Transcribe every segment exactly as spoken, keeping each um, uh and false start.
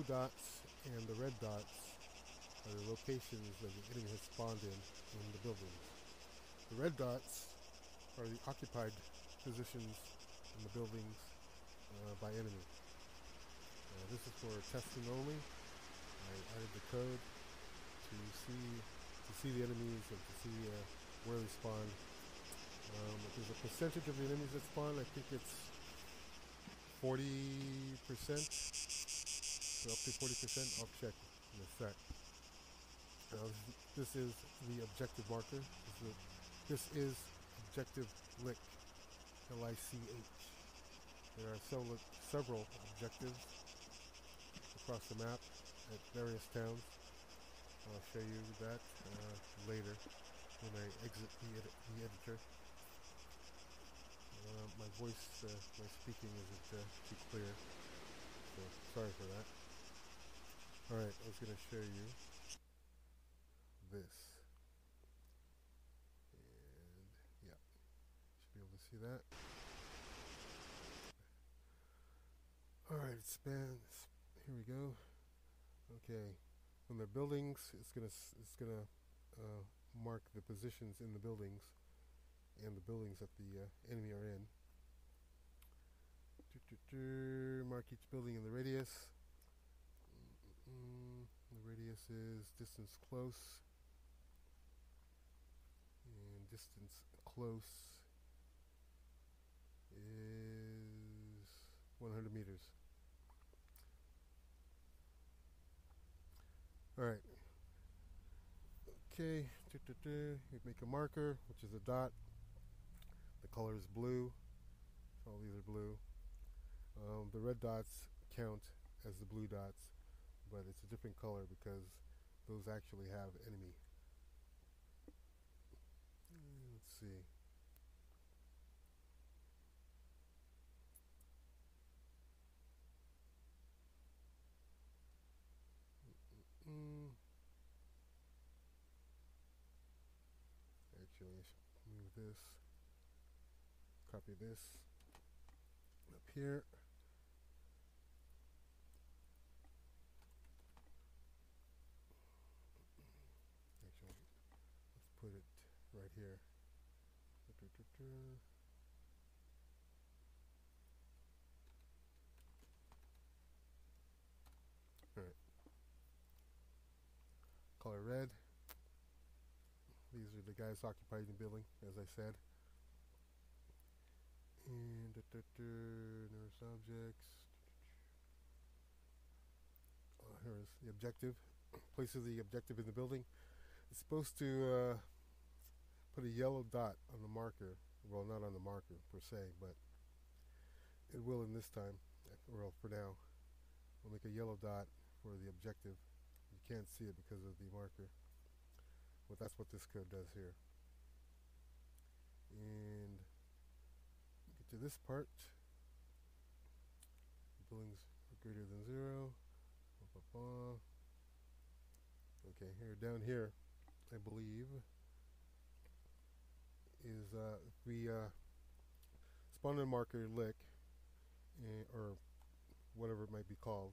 blue dots and the red dots are the locations that the enemy has spawned in in the buildings. The red dots are the occupied positions in the buildings uh, by enemy. Uh, this is for testing only. I added the code to see to see the enemies and to see uh, where they spawn. Um, if there's a percentage of the enemies that spawn, I think it's forty percent, so up to forty percent. I'll check in a sec. Uh, this is the objective marker. This is, this is Objective Lick, L I C H. There are several, several objectives across the map at various towns. I'll show you that uh, later when I exit the, edi the editor. Uh, my voice, uh, my speaking isn't uh, too clear, so sorry for that. Alright, I was going to show you this. And, yeah, should be able to see that. Alright, it spans, here we go. Okay, on the buildings, it's going to, it's going to uh, mark the positions in the buildings and the buildings that the uh, enemy are in. Do, do, do. Mark each building in the radius. Mm-mm. The radius is distance close. And distance close is one hundred meters. Alright. Okay. Do, do, do. We make a marker, which is a dot. The color is blue, so all these are blue. Um, the red dots count as the blue dots, but it's a different color because those actually have enemy. Let's see. Mm-mm-mm. Actually, I should move this. Copy this up here. Actually, let's put it right here. All right. Color red. These are the guys occupying the building, as I said. And da, da, da, nearest objects. Oh, here is the objective. Places the objective in the building. It's supposed to uh, put a yellow dot on the marker. Well, not on the marker per se, but it will in this time. Well, for now, we'll make a yellow dot for the objective. You can't see it because of the marker. But that's what this code does here. And get to this part. The buildings are greater than zero. Ba, ba, ba. Okay, here down here, I believe, is uh, we uh, spawn a marker lick, and, or whatever it might be called.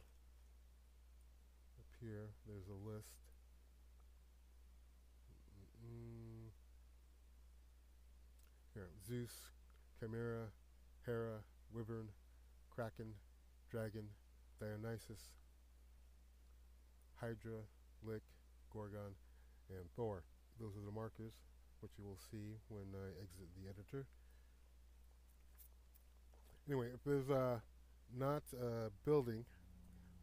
Up here, there's a list. Mm-mm. Here, Zeus, Chimera, Hera, Wyvern, Kraken, Dragon, Dionysus, Hydra, Lick, Gorgon, and Thor. Those are the markers, which you will see when I exit the editor. Anyway, if there's uh, not a building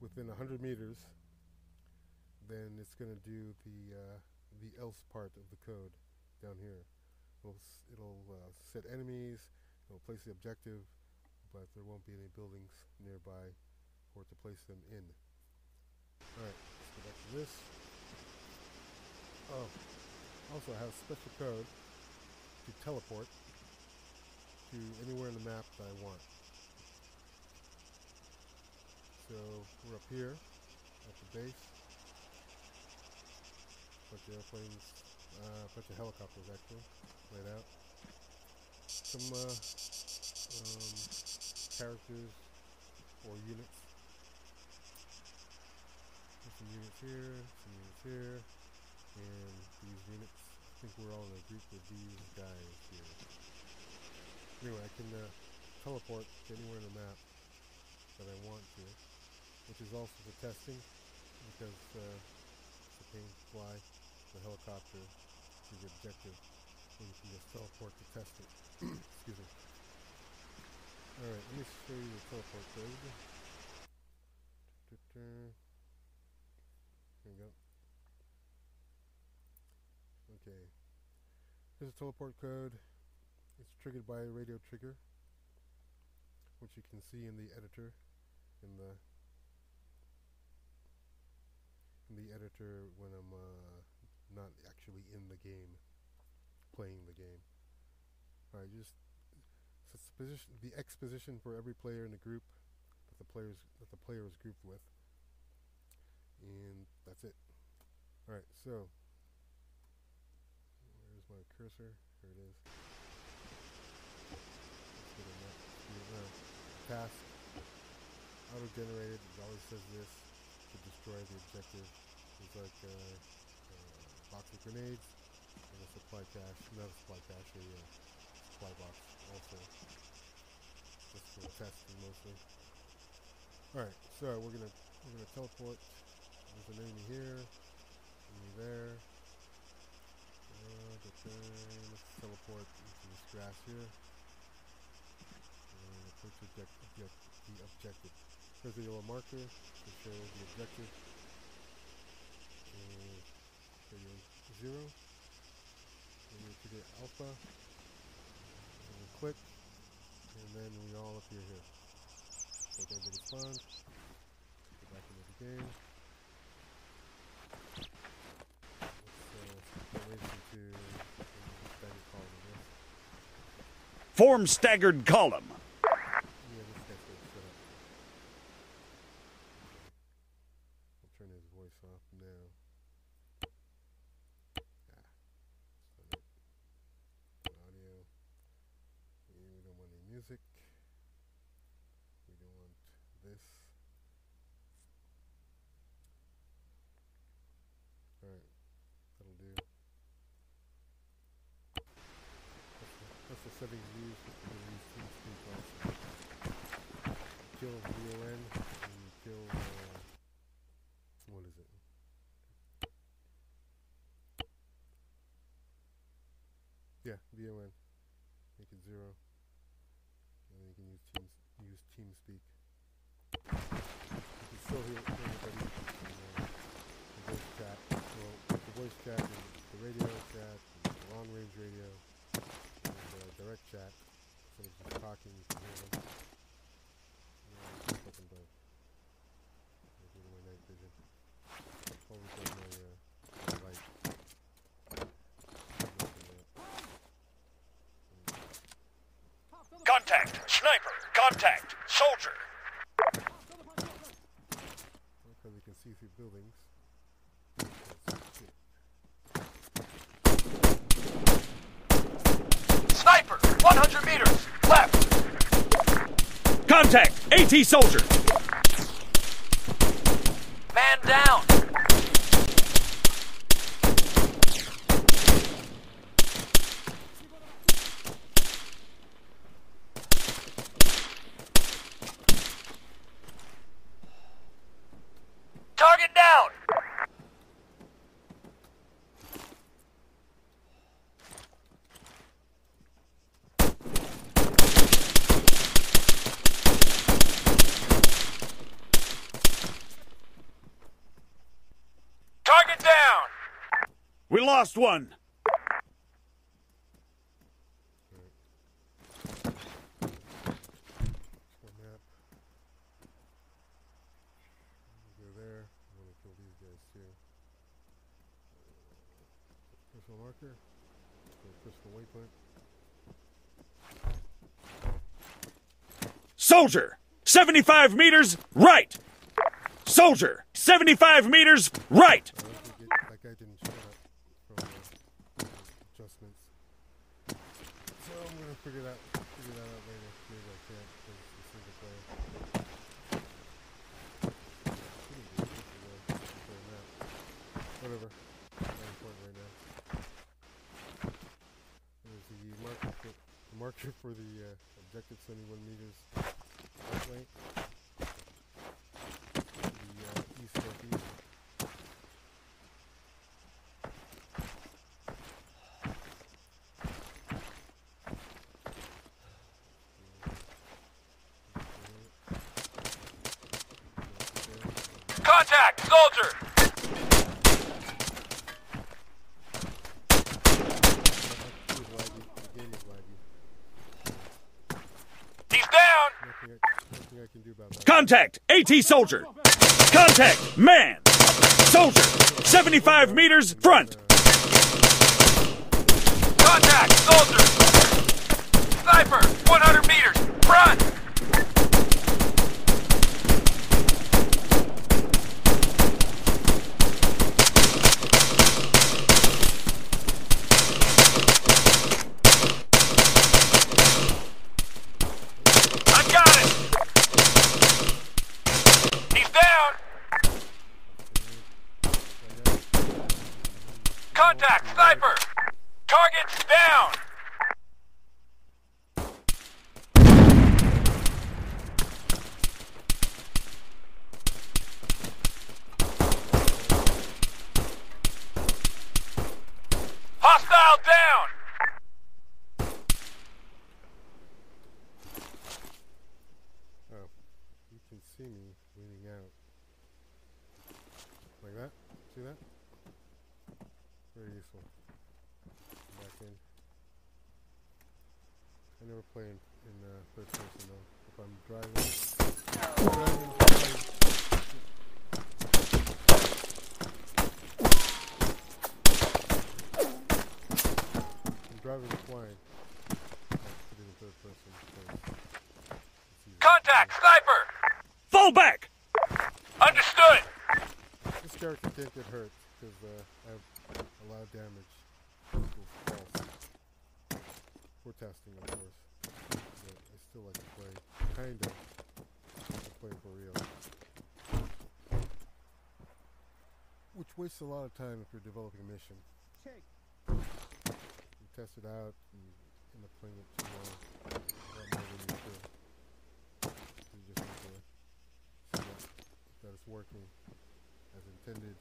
within one hundred meters, then it's going to do the, uh, the else part of the code down here. It'll, it'll uh, set enemies, it'll place the objective, but there won't be any buildings nearby or to place them in. Alright, let's go back to this. Oh, also I have a special code to teleport to anywhere in the map that I want. So we're up here at the base. A bunch of airplanes. Uh, a bunch of helicopters actually laid out. Some uh, um, characters or units. some units here, some units here, and these units. I think we're all in a group with these guys here. Anyway, I can uh, teleport to anywhere in the map that I want to, which is also for testing, because uh, the plane fly the helicopter to the objective, and you can just teleport to test it. Excuse me. Alright, let me show you the teleport code. There we go. Okay. Here's a teleport code. It's triggered by a radio trigger, which you can see in the editor. In the in the editor when I'm uh, not actually in the game, playing the game. All right, just so it's position, the X position for every player in the group. That the players that the player is grouped with, and that's it. All right, so where's my cursor? Here it is. Task auto-generated. It always says this to destroy the objective. It's like a, a box of grenades and a supply cache. Not a supply cache, a uh, supply box also. Just for testing mostly. Alright, so we're gonna we're gonna teleport. There's an enemy here, enemy there. Uh, let's teleport into this grass here. And approach the objective, the objective. There's a yellow marker to show the objective. And radio zero. And we trigger alpha. And we click. And then we all appear here. Take everybody spawned. Go back into the game. Let's uh, staggered column. Form staggered column. Yeah, this guy's gonna set up. I'll turn his voice off now. Ah. Audio. Yeah, we don't want any music. We don't want this. Alright, that'll do. That's the settings used for these TeamSpeak also. Kill V O N and kill, uh, what is it? Yeah, V O N. Make it zero. And then you can use Teams. Use TeamSpeak. You can still hear everybody in uh, the voice chat. Well, the voice chat and the radio chat, and the long-range radio, and the uh, direct chat. Instead of just talking, you can hear them. And I'm just by my night vision. Always on my, uh, my light. Contact! Sniper! Contact! Soldier! Okay, we can see through buildings. Sniper! one hundred meters! Left! Contact! AT soldier! Man down! We lost one. Right. Go there. I'm gonna kill these guys too. Crystal marker. Crystal waypoint. Soldier, seventy-five meters right. Soldier, seventy-five meters right. I that guy didn't show up. Adjustments. So I'm gonna figure that figure that out later. Maybe I can't because it's a single player. marker for the uh, objective seventy-one meters right lane to the uh, east northeast. Contact! Soldier! He's down! Contact! AT soldier! Contact! Man! Soldier! seventy-five meters front! Contact! Soldier! Sniper! one hundred meters front! Contact! Sniper! Target's down! Hostile down! Oh, you can see me leaning out. Like that? See that? Very useful. Back in. I never play in, in uh, third person though. If I'm driving, driving, driving. I'm driving and flying. I have to do the third person. Contact! Sniper! Fall back! Understood! This character can't get hurt because uh, I have a lot of damage. We're testing, of course. But I still like to play. Kind of. Like to play for real. Which wastes a lot of time if you're developing a mission. You test it out and you end up playing it too long. Not more than you should. You just need to see that, that it's working as intended.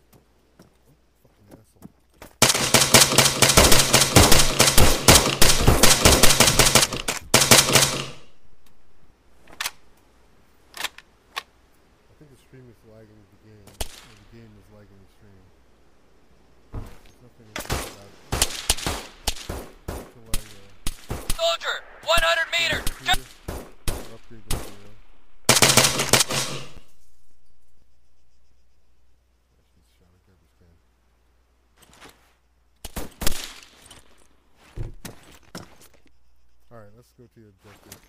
The stream is lagging the game, or the game is lagging the stream. There's nothing to do about it. Until I, uh, Soldier! one hundred meters! I'll upgrade the video. I should shot a garbage can. Alright, let's go to the objective.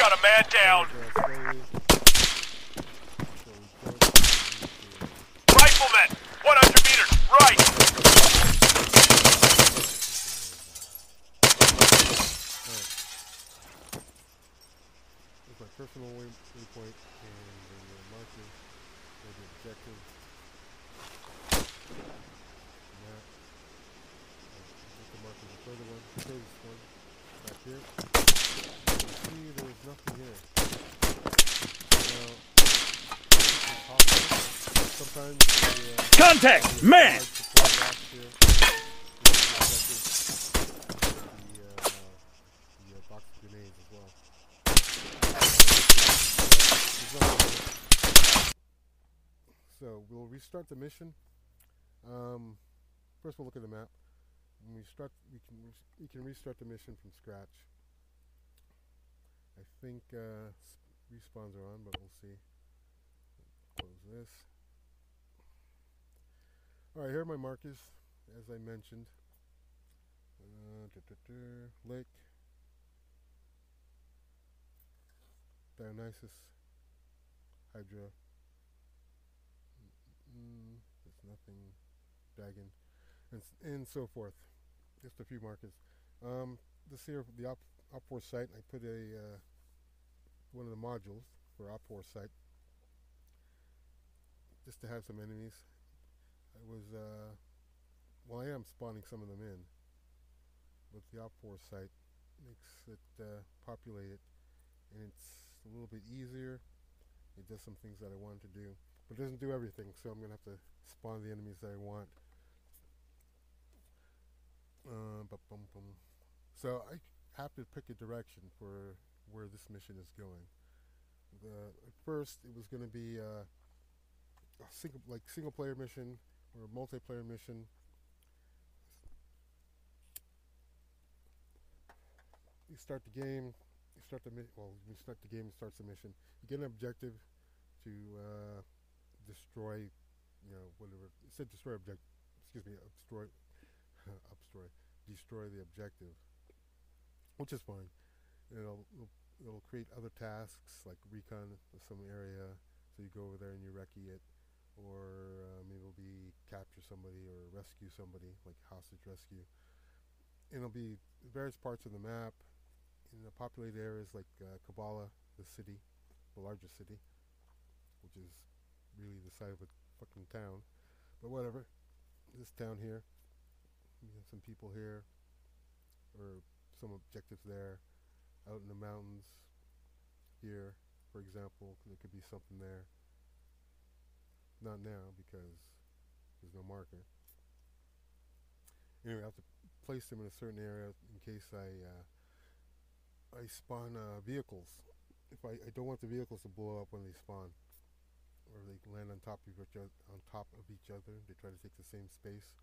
Got a man down. Rifleman, one hundred meters, right. With my personal waypoint and the marker for the objective. One. Back here. You see there's nothing here. Now, sometimes the, uh, contact! The man! Back here. The, uh, the uh, box of grenades as well. Uh, so, we'll restart the mission. Um, first we'll look at the map. When we start, we can we can restart the mission from scratch. I think uh, respawns are on, but we'll see. Close this. All right, here are my markers, as I mentioned. Uh, da -da -da, Lick, Dionysus, Hydra. Mm, there's nothing. Dragon, and and so forth. Just a few markers. Um, this here, the op opfor site, and I put a uh, one of the modules for opfor site just to have some enemies. I was uh, well, I am spawning some of them in, but the opfor site makes it uh, populated, and it's a little bit easier. It does some things that I wanted to do, but it doesn't do everything, so I'm going to have to spawn the enemies that I want. Uh, bum bum. So I have to pick a direction for where this mission is going. The, at first, it was going to be a, a single, like single-player mission or a multiplayer mission. You start the game. You start the well. You start the game. It starts the mission. You get an objective to uh, destroy, you know, whatever. It said destroy object. Excuse me, destroy. Upstory, destroy the objective, which is fine. It'll, it'll it'll create other tasks like recon of some area, so you go over there and you recce it, or uh, maybe it'll be capture somebody or rescue somebody, like hostage rescue. And it'll be various parts of the map in the populated areas like uh, Kabbalah, the city, the largest city, which is really the size of a fucking town, but whatever. This town here. You have some people here, or some objectives there, out in the mountains here, for example. There could be something there. Not now, because there's no marker. Anyway, I have to place them in a certain area in case I uh, I spawn uh, vehicles. If I, I don't want the vehicles to blow up when they spawn, or they land on top of each other, on top of each other. They try to take the same space.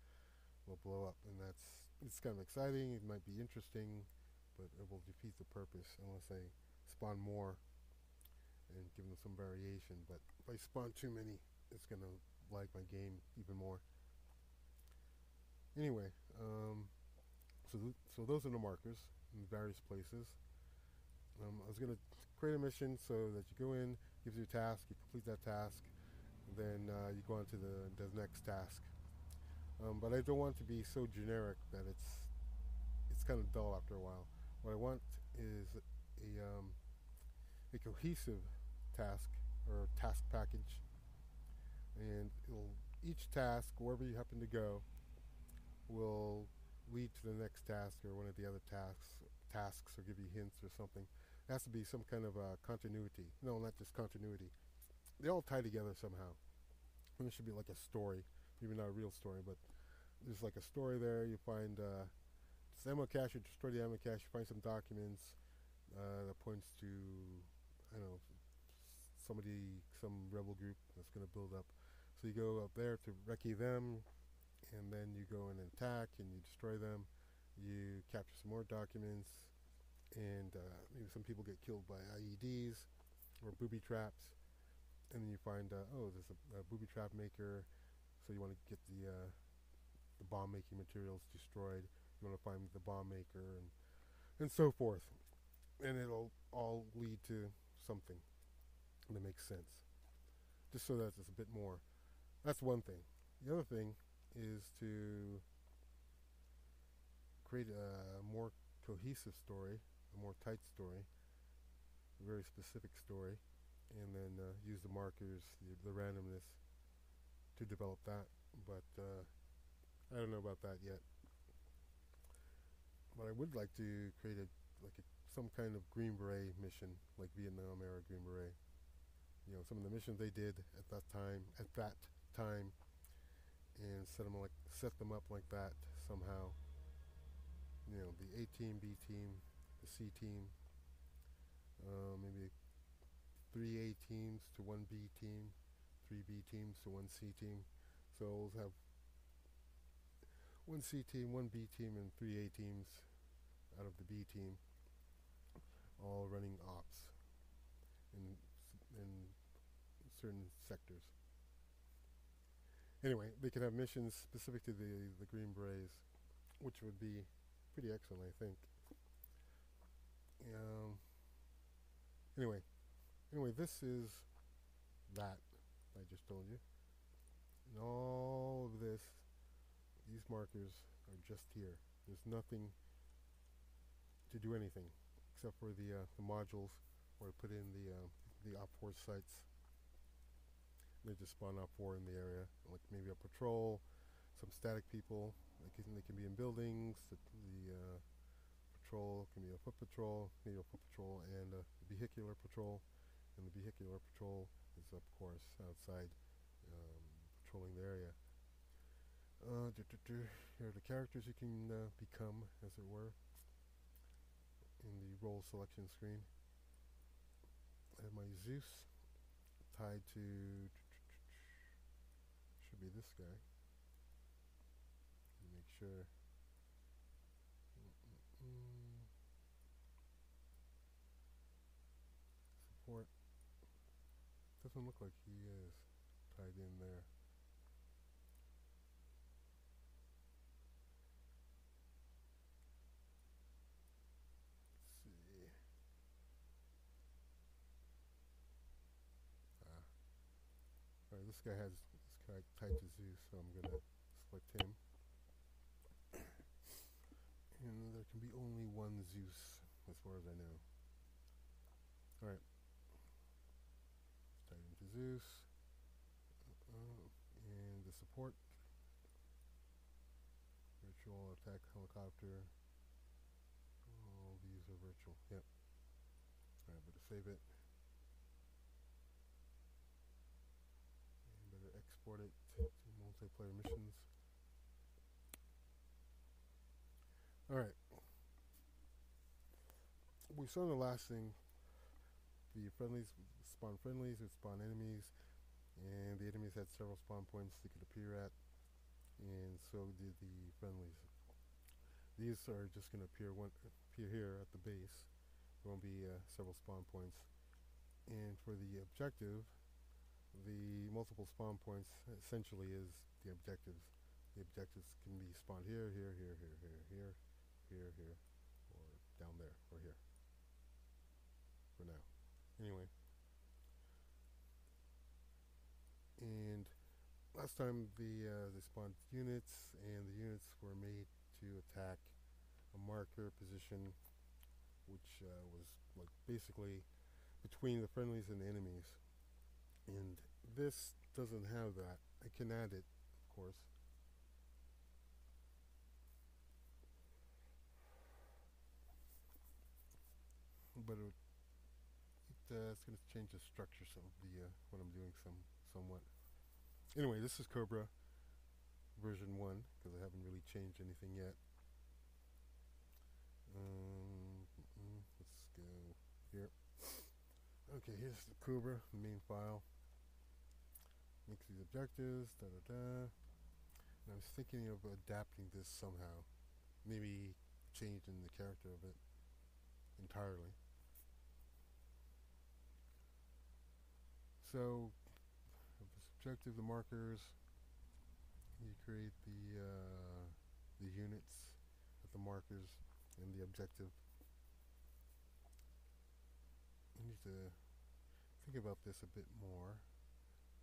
Will blow up, and that's it's kind of exciting. It might be interesting, but it will defeat the purpose unless I spawn more and give them some variation. But if I spawn too many, it's gonna lag my game even more. Anyway, um, so th so those are the markers in various places. Um, I was gonna create a mission so that you go in, gives you a task, you complete that task, then uh, you go on to the, the next task. Um, but I don't want it to be so generic that it's it's kind of dull after a while. What I want is a um, a cohesive task or task package, and it'll, each task, wherever you happen to go, will lead to the next task or one of the other tasks, tasks or give you hints or something. It has to be some kind of uh, continuity. No, not just continuity. They all tie together somehow. And it should be like a story. Maybe not a real story, but there's like a story there. You find uh, this ammo cache, you destroy the ammo cache, you find some documents uh, that points to, I don't know, somebody, some rebel group that's going to build up. So you go up there to recce them, and then you go and attack, and you destroy them. You capture some more documents, and uh, maybe some people get killed by I E Ds or booby traps. And then you find, uh, oh, there's a, a booby trap maker. So you want to get the uh, the bomb making materials destroyed. You want to find the bomb maker and and so forth, and it'll all lead to something that makes sense. Just so that it's a bit more. That's one thing. The other thing is to create a more cohesive story, a more tight story, a very specific story, and then uh, use the markers, the, the randomness, to develop that, but uh, I don't know about that yet. But I would like to create a like a, some kind of Green Beret mission, like Vietnam era Green Beret. You know, some of the missions they did at that time, at that time, and set them like set them up like that somehow. You know, the A team, B team, the C team, uh, maybe three A teams to one B team. Three B teams to one C team, so we'll have one C team, one B team, and three A teams out of the B team, all running ops in in certain sectors. Anyway, they could have missions specific to the the Green Berets, which would be pretty excellent, I think. Um. Anyway, anyway, this is that. I just told you, and all of this, these markers are just here. There's nothing to do anything. except for the, uh, the modules where I put in the, uh, the opfor sites. They just spawn opfor in the area, like maybe a patrol, some static people. They can, they can be in buildings. The, the uh, patrol can be a foot patrol, maybe a foot patrol and a vehicular patrol. And the vehicular patrol is, of course, outside um, patrolling the area. Uh, do, do, do. Here are the characters you can uh, become, as it were, in the role selection screen. I have my Zeus tied to, should be this guy. Make sure. Mm-mm-mm. Support. Doesn't look like he is tied in there. See. Ah. Alright, this guy has this guy tied to Zeus, so I'm gonna select him. And there can be only one Zeus, as far as I know. Alright. Tied into Zeus. Uh-oh. And the support. Virtual attack helicopter. All these are virtual. Yep. Alright, better save it. And better export it to multiplayer missions. Alright. We saw the last thing. The friendlies spawn friendlies, would spawn enemies, and the enemies had several spawn points they could appear at, and so did the friendlies. These are just going to appear one appear here at the base. There won't be uh, several spawn points. And for the objective, the multiple spawn points essentially is the objectives. The objectives can be spawned here, here, here, here, here, here, here, here, or down there, or here. For now. Anyway. And last time the uh, they spawned units, and the units were made to attack a marker position, which uh, was like basically between the friendlies and the enemies. And this doesn't have that. I can add it, of course. But it, it, uh, it's going to change the structure of the uh, what I'm doing some somewhat. Anyway, this is Cobra version one, because I haven't really changed anything yet. Um, mm-mm, let's go here. Okay, here's the Cobra, the main file. Makes these objectives, da da da. And I was thinking of adapting this somehow, maybe changing the character of it entirely. So, the subjective, the markers, you create the uh, the units at the markers and the objective. I need to think about this a bit more,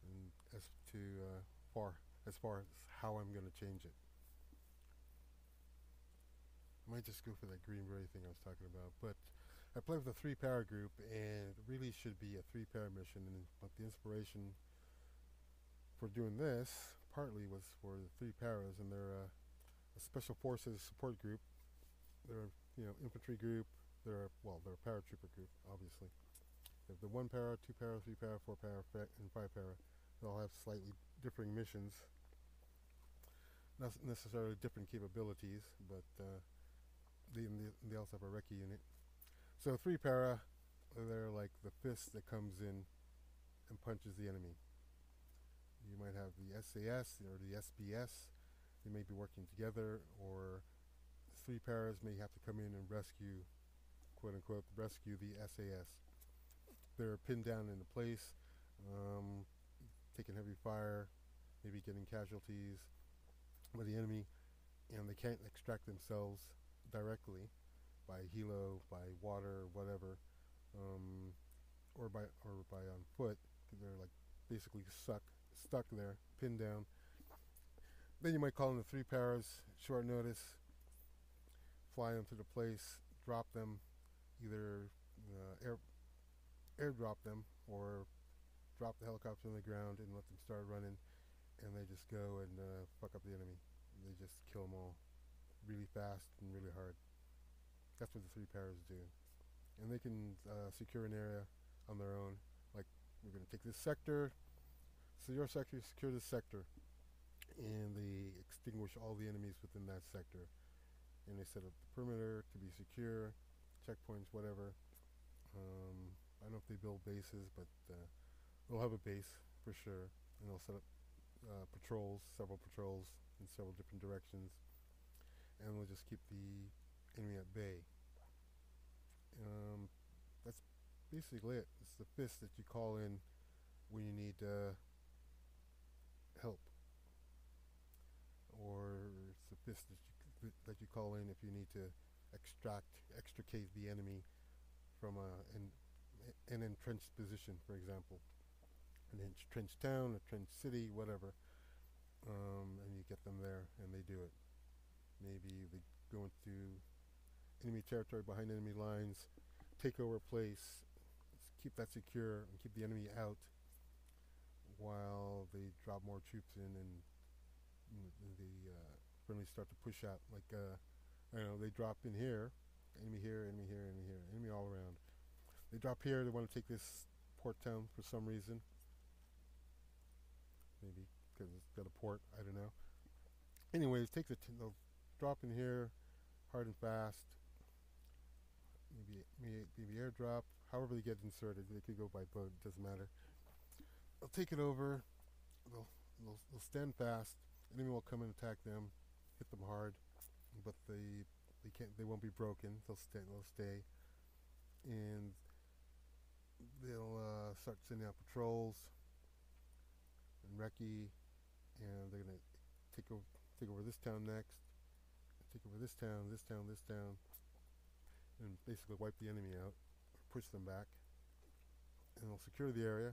and as to uh, far as far as how I'm going to change it. I might just go for that Green Beret thing I was talking about, but I play with a three-para group, and it really should be a three-para mission. And but the inspiration for doing this partly was for the three-paras, and they're uh, a special forces support group. They're you know infantry group. They're well, they're a paratrooper group, obviously. They have the one-para, two-para, three-para, four-para, and five-para. They all have slightly differing missions, not necessarily different capabilities, but uh, They, they also have a recce unit. So three para, they're like the fist that comes in and punches the enemy. You might have the S A S or the S B S. They may be working together, or three paras may have to come in and rescue, quote unquote, rescue the S A S. They're pinned down into place, um, taking heavy fire, maybe getting casualties by the enemy, and they can't extract themselves directly by helo, by water, whatever, um, or by or by on foot. They're like basically stuck, stuck there, pinned down. Then you might call in the three paras, short notice, fly them to the place, drop them, either uh, air airdrop them or drop the helicopter on the ground and let them start running, and they just go and uh, fuck up the enemy. They just kill them all really fast and really hard. That's what the three paras do. And they can uh, secure an area on their own. Like, we're going to take this sector, so your sector, secure this sector. And they extinguish all the enemies within that sector. And they set up the perimeter to be secure, checkpoints, whatever. Um, I don't know if they build bases, but uh, they'll have a base for sure. And they'll set up uh, patrols, several patrols in several different directions. And they'll just keep the enemy at bay. Um, that's basically it. It's the fist that you call in when you need uh, help, or it's the fist that you, that you call in if you need to extract, extricate the enemy from a, an, an entrenched position, for example, an entrenched town, a entrenched city, whatever, um, and you get them there and they do it. Maybe they go into enemy territory, behind enemy lines, take over a place, keep that secure and keep the enemy out while they drop more troops in and the uh, friendly start to push out. Like, uh, I don't know, they drop in here, enemy here, enemy here, enemy here, enemy all around. They drop here, they want to take this port town for some reason. Maybe because it's got a port, I don't know. Anyways, take the t they'll drop in here hard and fast. Maybe, maybe, maybe airdrop, however they get inserted. They could go by boat, it doesn't matter. They'll take it over, they'll, they'll, they'll stand fast, enemy will come and attack them, hit them hard, but they they can't, they won't be broken, they'll stay, they'll stay, and they'll uh, start sending out patrols and recce, and they're going to take over, take over this town next, take over this town, this town, this town, and basically wipe the enemy out, push them back, and they'll secure the area.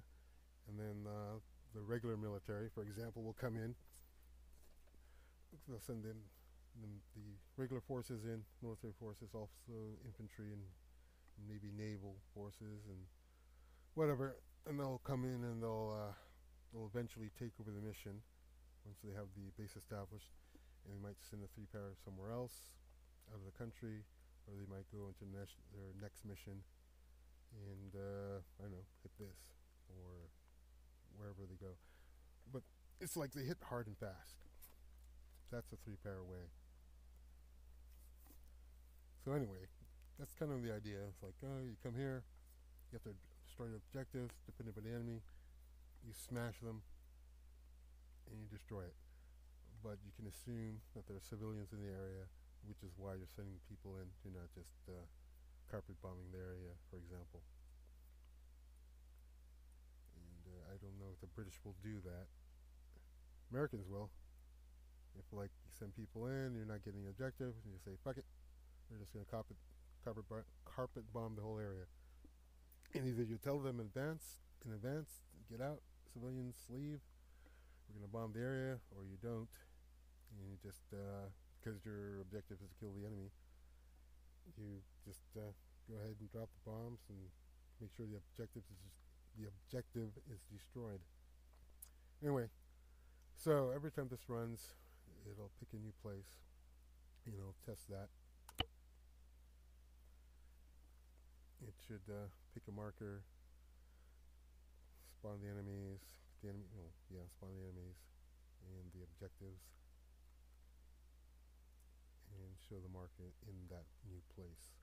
And then uh, the regular military, for example, will come in. They'll send in the, the regular forces in, military forces, also infantry and maybe naval forces and whatever. And they'll come in and they'll uh, they'll eventually take over the mission once they have the base established. And they might send a three-para somewhere else, out of the country, or they might go into their next mission and, uh, I don't know, hit this, or wherever they go. But it's like they hit hard and fast. That's a three-para way. So anyway, that's kind of the idea. It's like, oh, you come here, you have to destroy your objectives, depending on the enemy, you smash them, and you destroy it. But you can assume that there are civilians in the area, which is why you're sending people in. You're not just uh, carpet bombing the area, for example. And uh, I don't know if the British will do that. Americans will. If, like, you send people in, you're not getting the objective, and you say, fuck it, we're just going to carpet, carpet, bar carpet bomb the whole area. And either you tell them in advance, in advance, get out, civilians leave, we're going to bomb the area, or you don't, and you just, because uh, your objective is to kill the enemy, you just uh, go ahead and drop the bombs and make sure the objective is just, the objective is destroyed. Anyway, so every time this runs, it'll pick a new place, and I'll test that. It should uh, pick a marker, spawn the enemies. The enemy, oh, yeah, spawn the enemies and the objectives, and show the marker in that new place.